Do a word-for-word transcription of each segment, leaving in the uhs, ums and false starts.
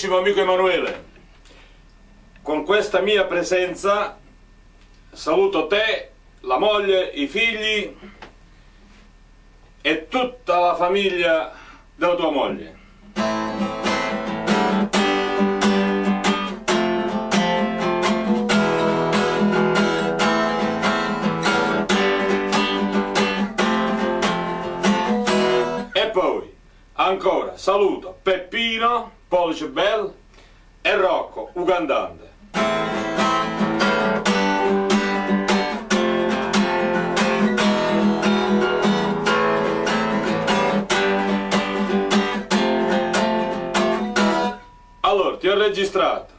carissimo amico Emanuele, con questa mia presenza saluto te, la moglie, i figli e tutta la famiglia della tua moglie. E poi ancora saluto Peppino Pollice Bell e Rocco Ugandante. Allora, ti ho registrato,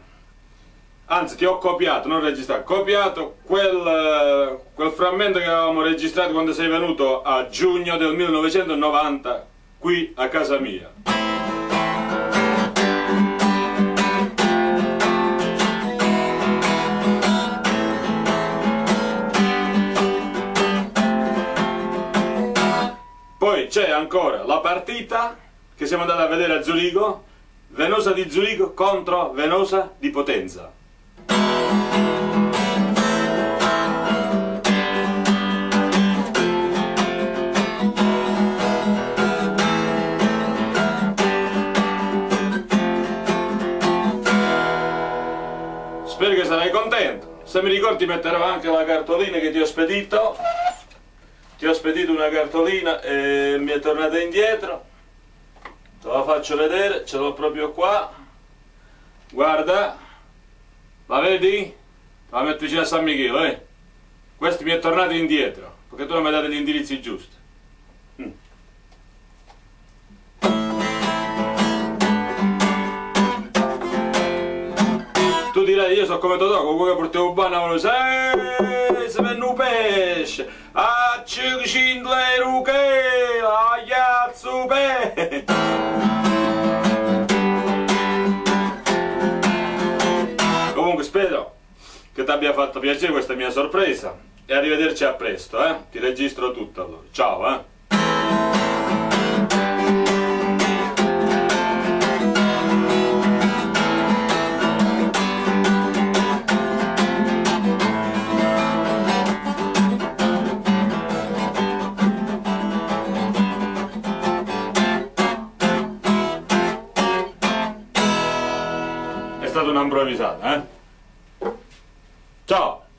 anzi ti ho copiato, non registrato, copiato quel, quel frammento che avevamo registrato quando sei venuto a giugno del millenovecentonovanta qui a casa mia. C'è ancora la partita che siamo andati a vedere a Zurigo, Venosa di Zurigo contro Venosa di Potenza. Spero che sarai contento. Se mi ricordi metterò anche la cartolina che ti ho spedito. Ti ho spedito una cartolina e mi è tornata indietro, te la faccio vedere, ce l'ho proprio qua, guarda, la vedi? La metto vicino a San Michele, eh? Questo mi è tornato indietro, perché tu non mi hai dato gli indirizzi giusti. Mm. Tu dirai, io so come Totò, con quello che portiamo un banano, se venne un pesce, a cinquecento euro che la chiazzo pesce. Comunque spero che ti abbia fatto piacere questa mia sorpresa e arrivederci a presto, eh? Ti registro tutto allora, ciao, eh? È stata una improvvisata, eh? Ciao!